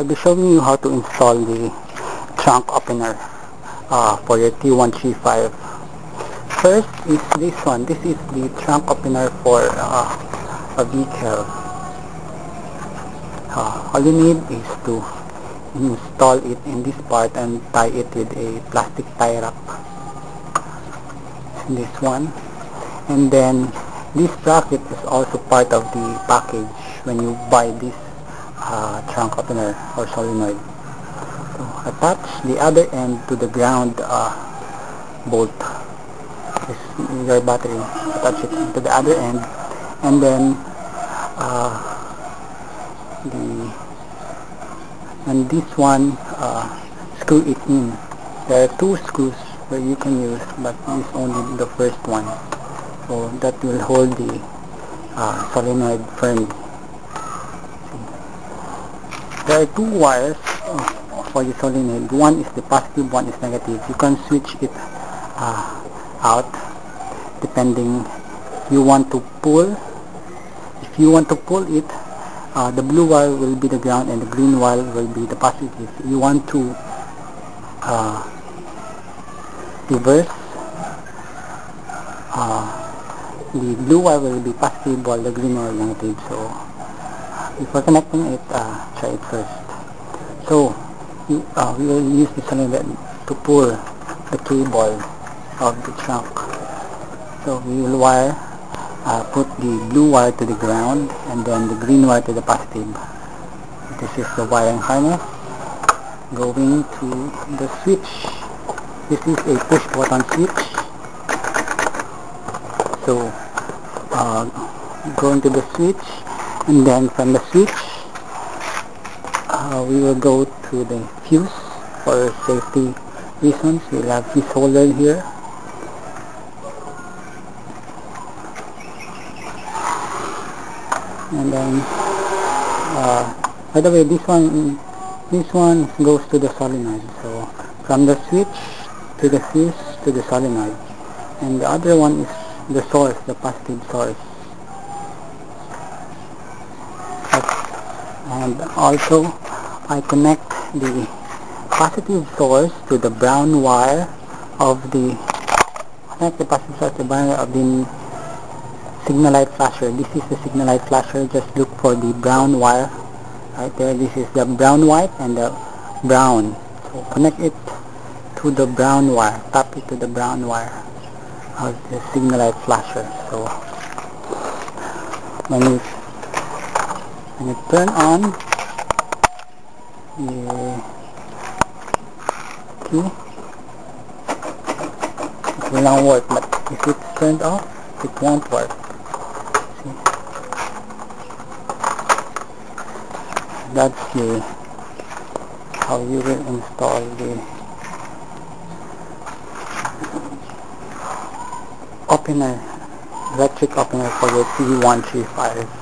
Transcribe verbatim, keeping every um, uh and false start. I'll be showing you how to install the trunk opener uh, for your T one thirty-five. First is this one. This is the trunk opener for uh, a vehicle. Uh, all you need is to install it in this part and tie it with a plastic tie wrap. This one. And then this bracket is also part of the package when you buy this uh, trunk opener or solenoid. So attach the other end to the ground uh, bolt. This your battery. Attach it to the other end, and then uh, the and this one uh, screw it in. There are two screws where you can use, but this only the first one. So that will hold the uh, solenoid firmly. There are two wires for the solenoid. One is the positive, one is negative. You can switch it uh, out depending. You want to pull. If you want to pull it, uh, the blue wire will be the ground and the green wire will be the positive. You want to uh, reverse. Uh, The blue wire will be positive while the green wire negative. So before connecting it, uh, try it first. So uh, we will use the solenoid to pull the cable of the trunk. So we will wire, uh, put the blue wire to the ground and then the green wire to the positive. This is the wiring harness. Going to the switch. This is a push button switch. So uh, go into the switch, and then from the switch uh, we will go to the fuse. For safety reasons, we will have fuse holder here. And then uh, by the way, this one this one goes to the solenoid. So from the switch to the fuse to the solenoid, and the other one is the source, the positive source. And also I connect the positive source to the brown wire of the connect the positive source to the brown wire of the signal light flasher. This is the signal light flasher. Just look for the brown wire right there. This is the brown white and the brown. So connect it to the brown wire. Tap it to the brown wire of the signal light flasher. So when you when you turn on the key, it will now work, but if it's turned off, it won't work. See? That's the how you will install the opener, electric opener for your T one thirty-five.